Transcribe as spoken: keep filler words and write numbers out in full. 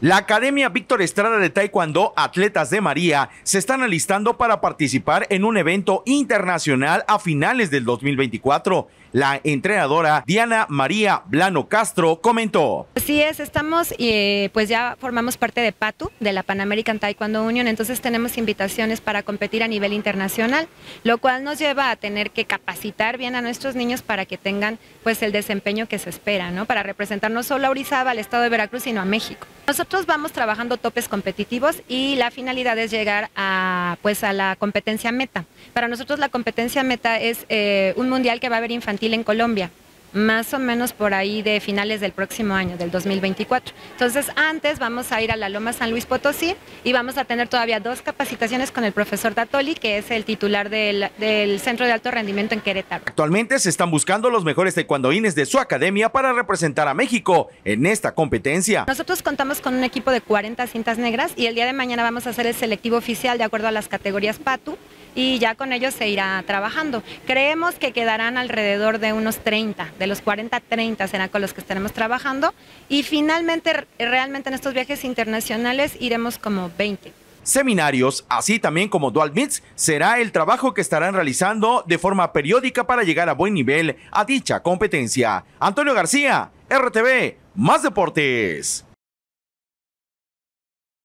La Academia Víctor Estrada de Taekwondo Atletas de María se están alistando para participar en un evento internacional a finales del dos mil veinticuatro. La entrenadora Diana María Blanco Castro comentó. Así es, estamos eh, pues ya formamos parte de PATU, de la Pan American Taekwondo Union, entonces tenemos invitaciones para competir a nivel internacional, lo cual nos lleva a tener que capacitar bien a nuestros niños para que tengan pues el desempeño que se espera, ¿no? Para representar no solo a Orizaba, al estado de Veracruz, sino a México. Nosotros vamos trabajando topes competitivos y la finalidad es llegar a, pues, a la competencia meta. Para nosotros la competencia meta es eh, un mundial que va a haber infantil en Colombia, más o menos por ahí de finales del próximo año, del dos mil veinticuatro. Entonces antes vamos a ir a la Loma San Luis Potosí y vamos a tener todavía dos capacitaciones con el profesor Datoli, que es el titular del, del Centro de Alto Rendimiento en Querétaro. Actualmente se están buscando los mejores taekwondoines de su academia para representar a México en esta competencia. Nosotros contamos con un equipo de cuarenta cintas negras y el día de mañana vamos a hacer el selectivo oficial de acuerdo a las categorías PATU y ya con ellos se irá trabajando. Creemos que quedarán alrededor de unos treinta, de los cuarenta, treinta serán con los que estaremos trabajando y finalmente realmente en estos viajes internacionales iremos como veinte. Seminarios, así también como Dual Meets, será el trabajo que estarán realizando de forma periódica para llegar a buen nivel a dicha competencia. Antonio García, R T V, Más Deportes.